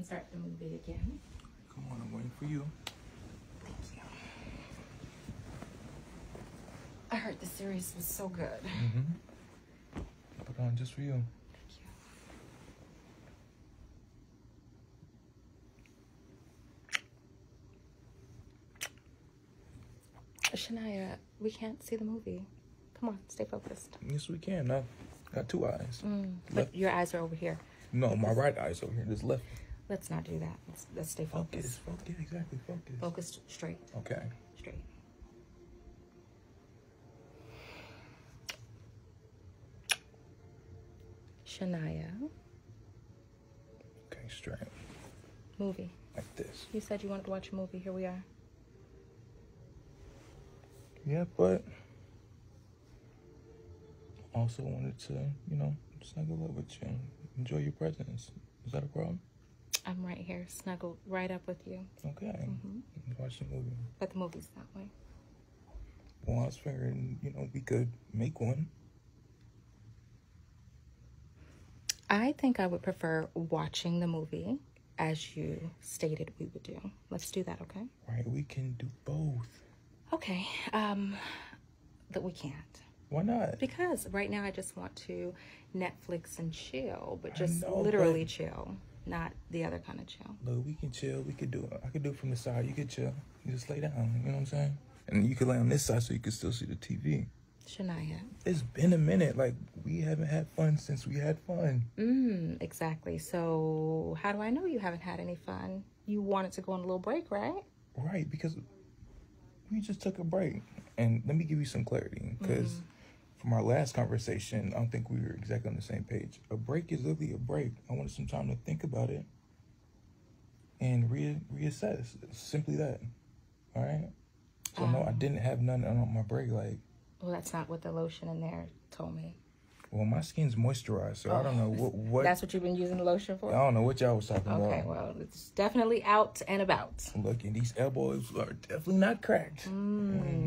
can start the movie again. Come on, I'm waiting for you. Thank you. I heard the series was so good. Mm-hmm. I put it on just for you. Thank you. Shania, we can't see the movie. Come on, stay focused. Yes, we can. I got two eyes. But your eyes are over here. No, my right eye's over here. This left. Let's not do that. Let's stay focused. Focus. Yeah, exactly. Focus. Focused straight. Okay. Straight. Shania. Okay, straight. Movie. Like this. You said you wanted to watch a movie. Here we are. Yeah, but also wanted to, you know, snuggle up with you. Enjoy your presence. Is that a problem? I'm right here, snuggled right up with you. Okay. Mm-hmm. Watch the movie. But the movie's that way. Well, I was figuring, you know, we could make one. I think I would prefer watching the movie as you stated we would do. Let's do that, okay? Right, we can do both. Okay, but we can't. Why not? Because right now I just want to Netflix and chill, but just literally chill, not the other kind of chill. Look, we can chill. We could do it. I could do it from the side. You could chill. You just lay down. You know what I'm saying? And you could lay on this side so you could still see the TV. Shania. It's been a minute. Like, we haven't had fun since we had fun. Exactly. So how do I know you haven't had any fun? You wanted to go on a little break, right? Right, because we just took a break. And let me give you some clarity, because from our last conversation, I don't think we were exactly on the same page. A break is literally a break. I wanted some time to think about it and reassess. It's simply that. All right? So, no, I didn't have none on my break. Like, well, that's not what the lotion in there told me. Well, my skin's moisturized, so I don't know what... That's what you've been using the lotion for? I don't know what y'all was talking about. Okay, well, it's definitely out and about. Look, and these elbows are definitely not cracked.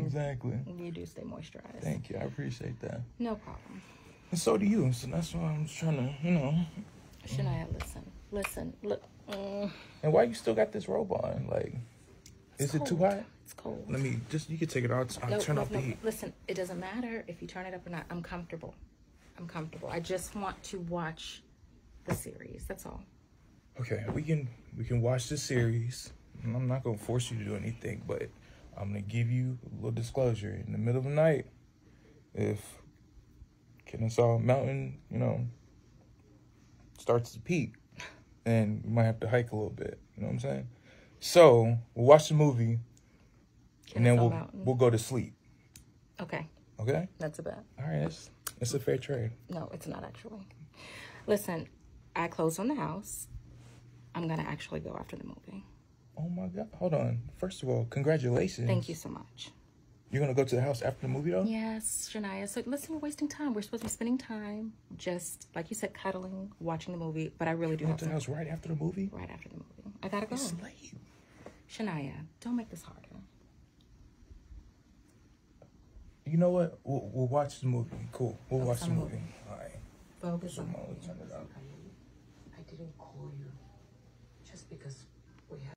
Exactly. You do stay moisturized. Thank you. I appreciate that. No problem. And so do you, so that's why I'm trying to, you know... Shania, listen, look. And why you still got this robe on? Like, is it too hot? It's cold. Let me just... You can take it out. I'll turn off the heat. Listen, it doesn't matter if you turn it up or not. I'm comfortable. I just want to watch the series. That's all. Okay, we can watch the series. I'm not gonna force you to do anything, but I'm gonna give you a little disclosure. In the middle of the night, if Kennesaw Mountain, you know, starts to peak, then we might have to hike a little bit. You know what I'm saying? So we'll watch the movie, and then we'll go to sleep. Okay. Okay. That's about. All right. It's a fair trade. No, it's not actually. Listen, I closed on the house. I'm going to actually go after the movie. Oh, my God. Hold on. First of all, congratulations. Thank you so much. You're going to go to the house after the movie, though? Yes, Shania. So, listen, we're wasting time. We're supposed to be spending time just, like you said, cuddling, watching the movie. But I really do have to. You went to the house right after the movie? Right after the movie. I got to go. It's late. Shania, don't make this harder. You know what? We'll watch the movie. Cool. We'll watch the movie. All right. Focus on it. I didn't call you just because we have...